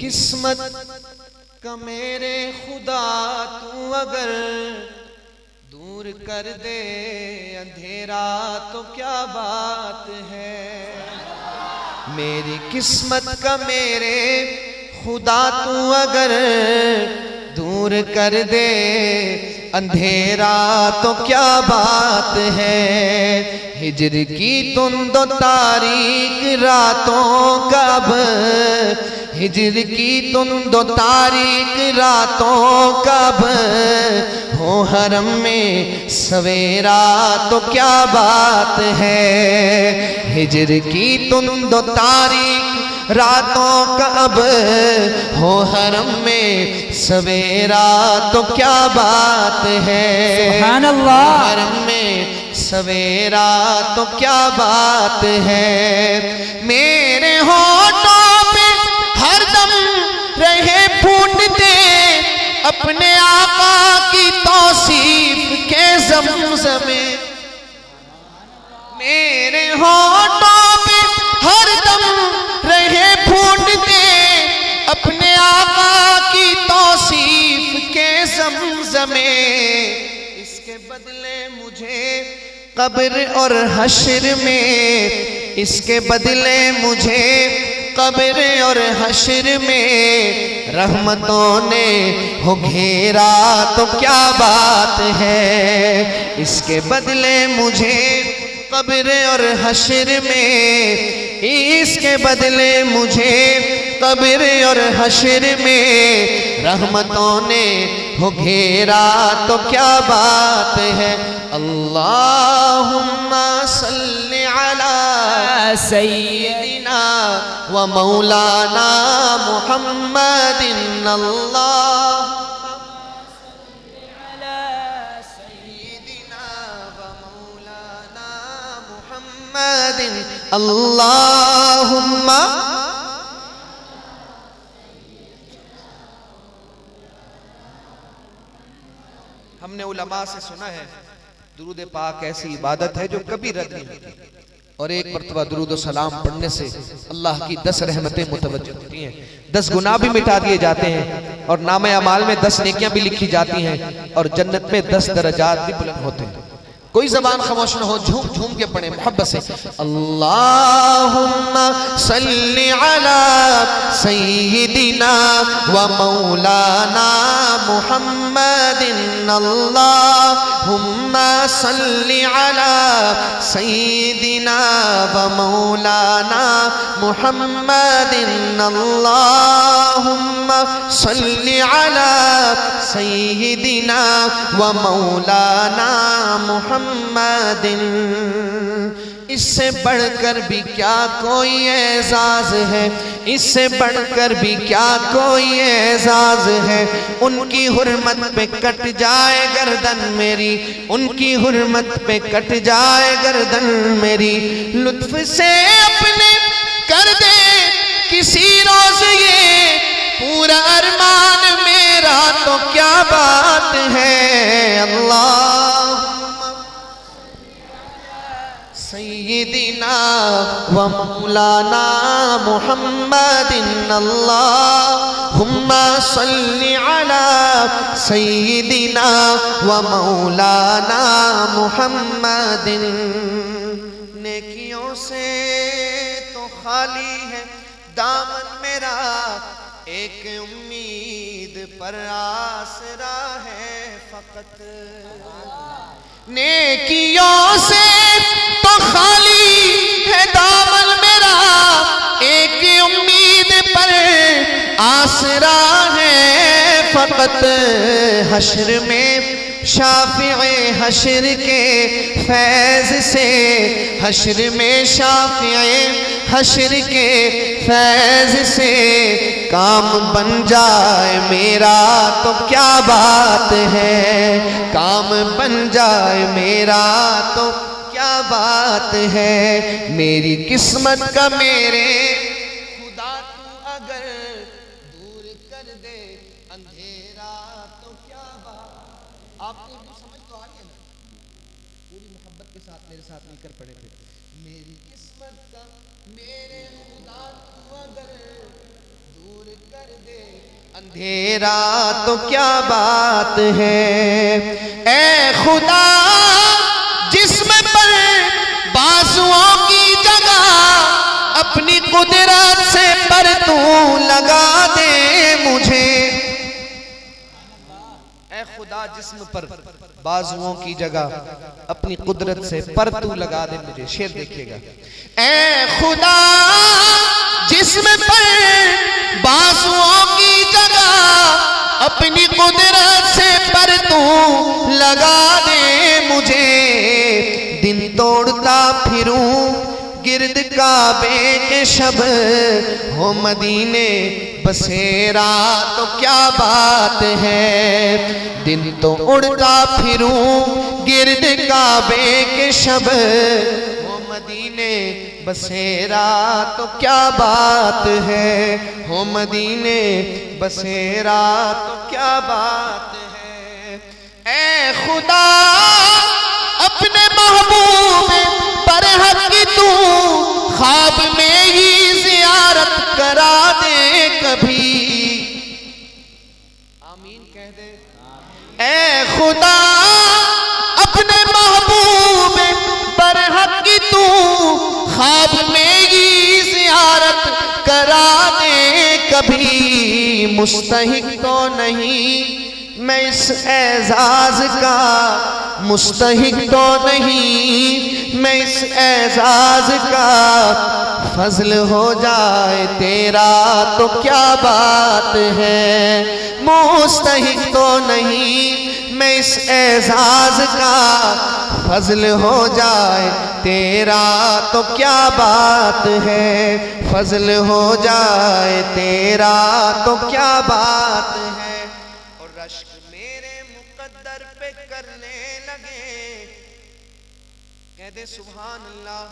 किस्मत का मेरे खुदा तू अगर दूर कर दे अंधेरा तो क्या बात है। मेरी किस्मत का मेरे खुदा तू अगर दूर कर दे अंधेरा तो क्या बात है। हिजर की तुम दो तारीख रातों कब, हिजर की तुम दो तारीख रातों कब हो हरम में सवेरा तो क्या बात है। हिजर की तुम दो तारीख रातों का अब हो हरम में सवेरा तो क्या बात है। सुभान अल्लाह। हरम में सवेरा तो क्या बात है। मेरे होठों पे हर दम रहे फूटते अपने आका की तौसीफ के ज़मज़मे। मेरे होठों पे हर दम रहे फूटते अपने आका की तौसीफ के ज़मज़मे। इसके बदले मुझे कब्र और हश्र में, इसके बदले मुझे कब्र और हश्र में रहमतों ने हो घेरा तो क्या बात है। इसके बदले मुझे कब्र और हश्र में, इसके बदले मुझे कब्र और हश्र में रहमतों ने हो घेरा तो क्या बात है। अल्लाहुम्मा सल्लि अला सय्यदिना व मौलाना मुहम्मदिन। अल्लाह अल्लाहुम्मा हमने उलमा से सुना है दुरूद पाक ऐसी इबादत है जो कभी रद्द नहीं होती और एक मरतबा दुरूद और सलाम पढ़ने से अल्लाह की 10 रहमतें मुतवज्जह होती हैं, 10 गुनाह भी मिटा दिए जाते हैं और नामे अमाल में 10 नेकियां भी लिखी जाती हैं और जन्नत में 10 दर्जात भी बुलंद होते हैं। कोई जबान खामोश न हो, झूम झूम के पढ़े मोहब्बत से। अल्लाहुम्मा सल्लि अला सय्यदिना व मौलाना मुहम्मदिन। अल्लाहुम्मा सल्लि अला सय्यदिना व मौलाना मुहम्मदिन। अल्लाहुम्मा सल्लि अला सय्यदिना व मौलाना मुहम्मदिन। इससे बढ़कर भी क्या कोई एजाज है, इससे बढ़कर भी क्या कोई एजाज है। उनकी हुर्मत पे कट जाए गर्दन मेरी, उनकी हुर्मत पे कट जाए गर्दन मेरी। लुत्फ से अपने कर दे किसी रोज ये पूरा अरमान मेरा तो क्या बात है। अल्लाह सय्यदिना व मौलाना मुहम्मदिन। अल्लाहुम्मा सल्लि अला सय्यदिना व मौलाना मुहम्मदिन। नेकियों से तो खाली है दामन मेरा, एक उम्मीद पर आसरा है फकत। नेकियों से तो खाली है दामन मेरा, एक उम्मीद पर आसरा है फकत। हश्र में शाफिए हश्र के फैज़ से, हश्र में शाफिए हश्र के फैज़ से काम बन जाए मेरा तो क्या बात है। काम बन जाए मेरा तो क्या बात है। मेरी किस्मत का मेरे खुदा तू अगर दूर कर दे अंधेरा तो क्या बात। आपको तो समझ तो आ गया ना, पूरी मोहब्बत के साथ मेरे साथ मिलकर पढ़े थे। मेरी किस्मत का मेरे खुदा तू अगर दूर कर दे अंधेरा तो क्या बात है। ऐ खुदा जिसम पर बाजुओं की जगह अपनी कुदरत से पर तू लगा दे मुझे। ऐ खुदा जिस्म पर बाजुओं की जगह अपनी कुदरत से पर तू लगा दे मुझे। शेर देखिएगा, ऐ खुदा जिस्म पर बाजुओं की जगह अपनी कुदरत से पर तू लगा दे मुझे। दिन तोड़ता फिरूं गिरद काबे के शब हो मदीने बसेरा तो क्या बात है। दिन तो उड़ता फिरूं गिरद काबे के शब हो मदीने बसेरा तो क्या बात है। हो मदीने बसेरा तो क्या बात है। ऐ खुदा अपने महबूब पर हक तू ख्वाब में ही जियारत करा दे कभी। आमीन कह दे। ऐ खुदा अपने महबूब पर हक तू ख्वाब में ही जियारत करा दे कभी। मुस्तहिक तो नहीं मैं इस एजाज का, मुस्तहिक तो नहीं मैं इस एजाज का। फजल हो जाए तेरा तो क्या बात है। मुस्तहिक तो नहीं मैं इस एजाज का, फजल हो जाए तेरा तो क्या बात है। फजल हो जाए तेरा तो क्या बात है। कह दे सुभान अल्लाह।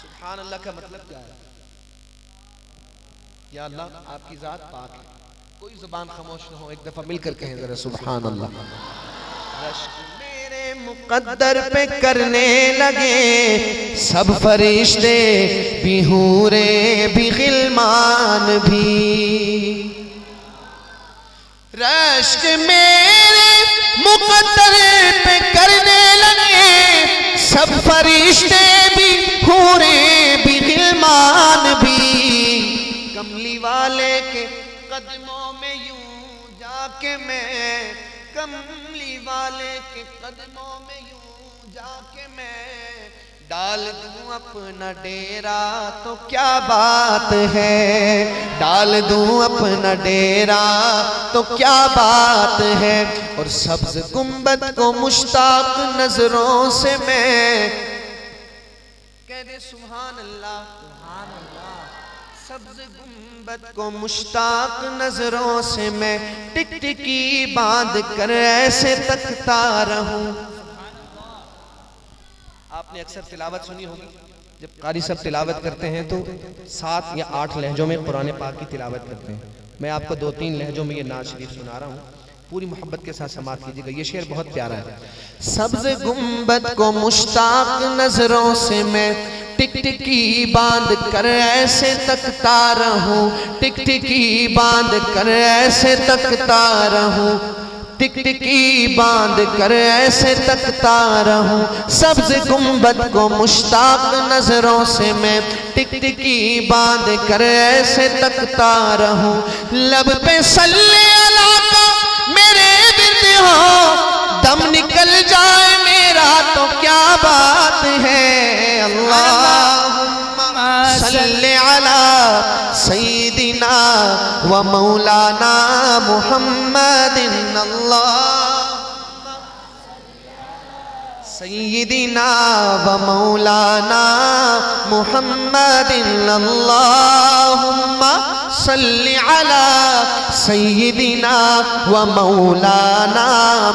सुभान अल्लाह का मतलब क्या है? या अल्लाह आपकी जात पाक है। कोई जुबान खामोश ना हो, एक दफा मिलकर कहें जरा सुभान अल्लाह। रश्क मेरे मुकद्दर पे करने लगे सब फरिश्ते भी, हूरे भी, गिलमान भी। रश्क मेरे मुकद्दर पे करने लगे सब फरिश्ते भी, हूरे भी, गिलमान भी। कमली वाले के कदमों में यूं जाके मैं, कमली वाले के कदमों में यूं जाके मैं डाल दूं अपना डेरा तो क्या बात है। डाल दूं अपना डेरा तो क्या बात है। और सब्ज गुंबद को मुश्ताक नजरों से मैं, कह दे सुभान अल्लाह। सुभान अल्लाह। सब्ज गुंबद को मुश्ताक नजरों से मैं टिकटिकी बांध कर ऐसे तकता रहूं। आपने अक्सर तिलावत सुनी होगी, जब कारी साहब तिलावत करते हैं तो 7 या 8 लहजों में कुरान पाक की तिलावत करते हैं। मैं आपको 2-3 लहजों में ये नात शरीफ सुना रहा हूँ, पूरी मोहब्बत के साथ समाप्त कीजिएगा। ये शेर बहुत प्यारा है। सब्ज गुंबद को मुश्ताक नजरों से मैं टिकटिकी बांध कर ऐसे तकता रहूँ। टिकटिकी बांध कर ऐसे तकता रहूँ। टिकटिकी बांध कर ऐसे तकता रहूं। सब्ज गुंबद को मुश्ताक नजरों से मैं टिकटिकी बांध कर ऐसे तकता रहूं। लब पे सल्ले अला का मेरे बिंद हो, दम निकल जाए मेरा तो क्या बात है। अल्लाहुम्मा सल्ले अला सैयदना व मौलाना मुहम्मदिन। सैयदना व मौलाना मुहम्मदिन। अल्लाहुम्मा सल्लि अला सैयदना व मौलाना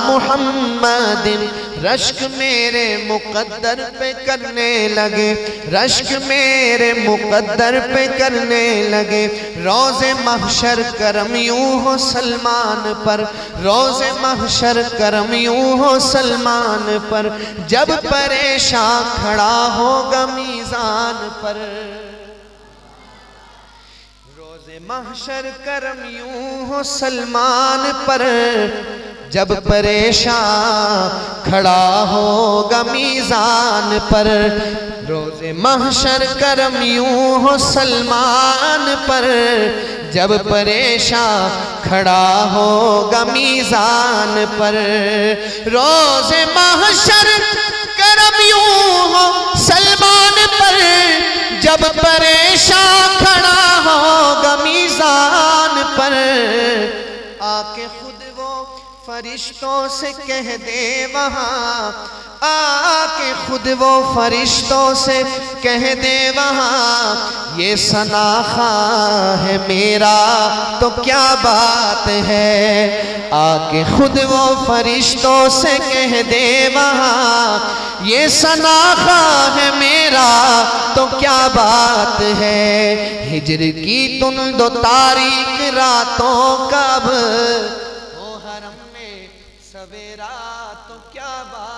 मुहम्मदिन। रश्क मेरे मुकद्दर पे करने लगे, रश्क मेरे मुकद्दर पे करने लगे। रोज़े महशर करम यूं हो सलमान पर, रोज़े महशर करम यूं हो सलमान पर। जब परेशान खड़ा होगा मीज़ान पर, महशर करम यूं हो सलमान पर, जब परेशान खड़ा होगा मीज़ान पर। रोज़े महशर करम यूं हो सलमान पर, जब परेशान खड़ा होगा मीज़ान पर। रोज़े महशर करम यूं हो सलमान पर, जब परेशान खड़ा होगा मीज़ान पर। आके खुद वो फरिश्तों से कह दे वहाँ, आके खुद वो फरिश्तों से कह दे वहाँ, ये सना खां है मेरा तो क्या बात है। आके खुद वो फरिश्तों से कह दे वहाँ, ये सना खां है मेरा तो क्या बात है। हिजर की तुम दो तारीख रातों कब, ओ हरम में सवेरा तो क्या बात